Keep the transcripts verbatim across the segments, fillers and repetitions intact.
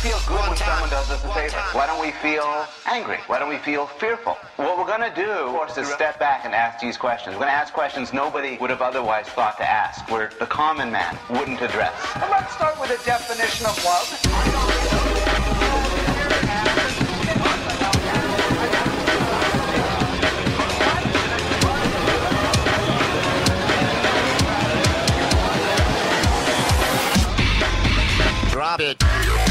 feel good when someone does us a favor? Why don't we feel angry? Why don't we feel fearful? What we're going to do, of course, is step back and ask these questions. We're going to ask questions nobody would have otherwise thought to ask, where the common man wouldn't address. And let's start with a definition of love. Drop it. Drop it. Drop it.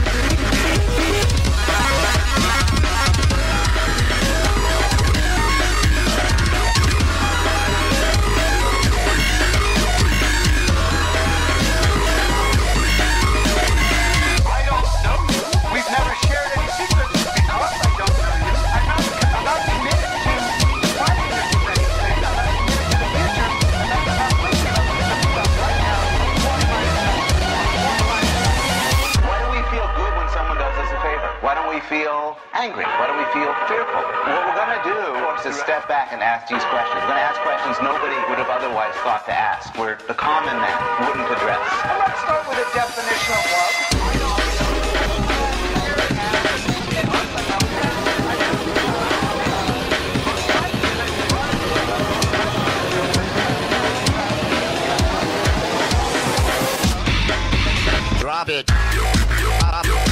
Feel angry? Why don't we feel fearful? What we're going to do, of course, is step back and ask these questions. We're going to ask questions nobody would have otherwise thought to ask, where the common man wouldn't address. And let's start with a definition of love. Drop it. Drop it.